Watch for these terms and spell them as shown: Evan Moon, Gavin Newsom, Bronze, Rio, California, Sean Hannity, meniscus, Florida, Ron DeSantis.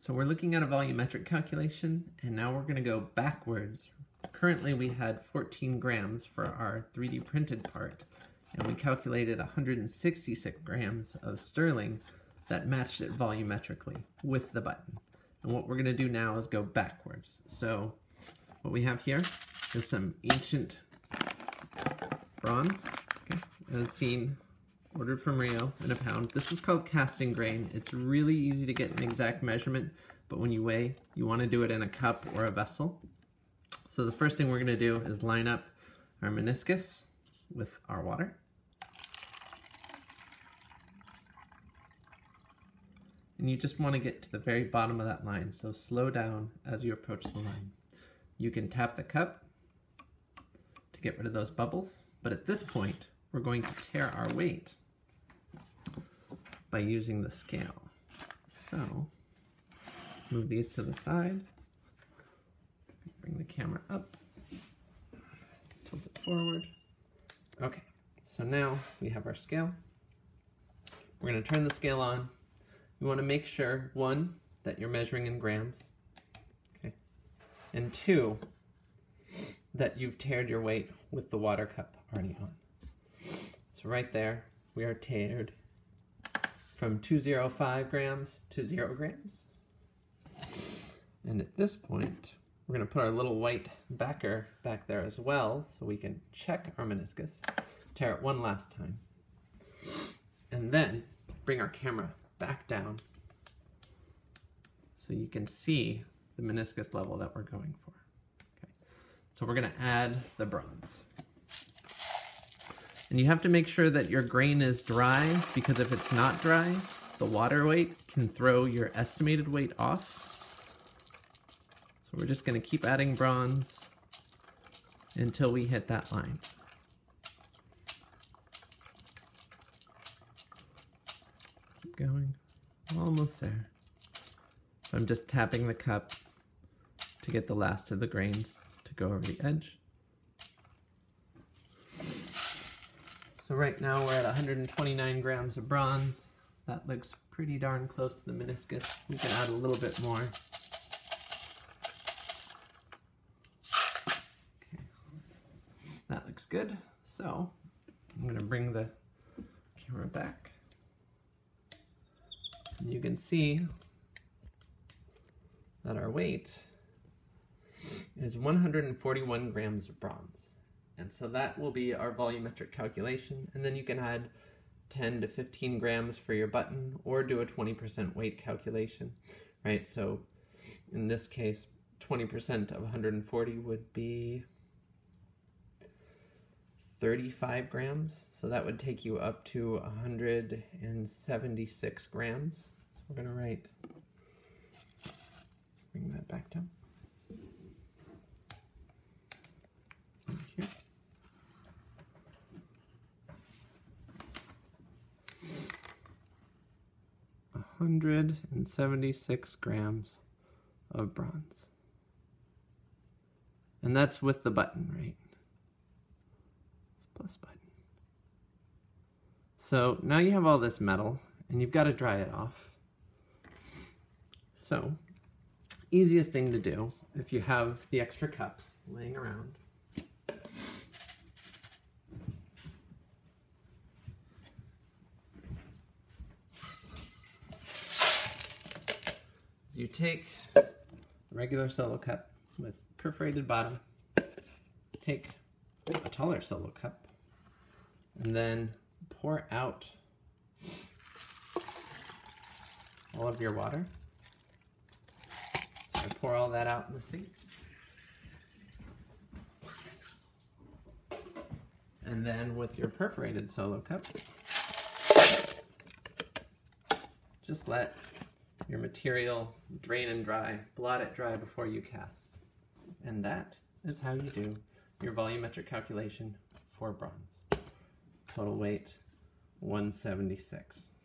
So we're looking at a volumetric calculation, and now we're going to go backwards. Currently we had 14 grams for our 3D printed part, and we calculated 166 grams of sterling that matched it volumetrically with the button. And what we're going to do now is go backwards. So what we have here is some ancient bronze, as seen, ordered from Rio in a pound. This is called casting grain. It's really easy to get an exact measurement, but when you weigh, you want to do it in a cup or a vessel. So the first thing we're going to do is line up our meniscus with our water. And you just want to get to the very bottom of that line, so slow down as you approach the line. You can tap the cup to get rid of those bubbles, but at this point, we're going to tear our weight by using the scale. So, move these to the side, bring the camera up, tilt it forward. Okay, so now we have our scale. We're going to turn the scale on. You want to make sure, one, that you're measuring in grams, okay, and two, that you've teared your weight with the water cup already on. So right there, we are teared from 205 grams to 0 grams. And at this point, we're going to put our little white backer back there as well, so we can check our meniscus, tear it one last time, and then bring our camera back down so you can see the meniscus level that we're going for. Okay. So we're going to add the bronze. And you have to make sure that your grain is dry, because if it's not dry, the water weight can throw your estimated weight off. So we're just going to keep adding bronze until we hit that line. Keep going. Almost there. So I'm just tapping the cup to get the last of the grains to go over the edge. So right now we're at 129 grams of bronze. That looks pretty darn close to the meniscus. We can add a little bit more. Okay. That looks good. So I'm going to bring the camera back. And you can see that our weight is 141 grams of bronze. And so that will be our volumetric calculation, and then you can add 10 to 15 grams for your button, or do a 20% weight calculation, right? So in this case, 20% of 140 would be 35 grams, so that would take you up to 176 grams. So we're going to bring that back down. Hundred and 76 grams of bronze. And that's with the button, right? It's plus button. So now you have all this metal, and you've got to dry it off. So, easiest thing to do, if you have the extra cups laying around, you take a regular solo cup with perforated bottom, take a taller solo cup, and then pour out all of your water. So I pour all that out in the sink. And then with your perforated solo cup, just let your material drain and dry, blot it dry before you cast. And that is how you do your volumetric calculation for bronze. Total weight, 176.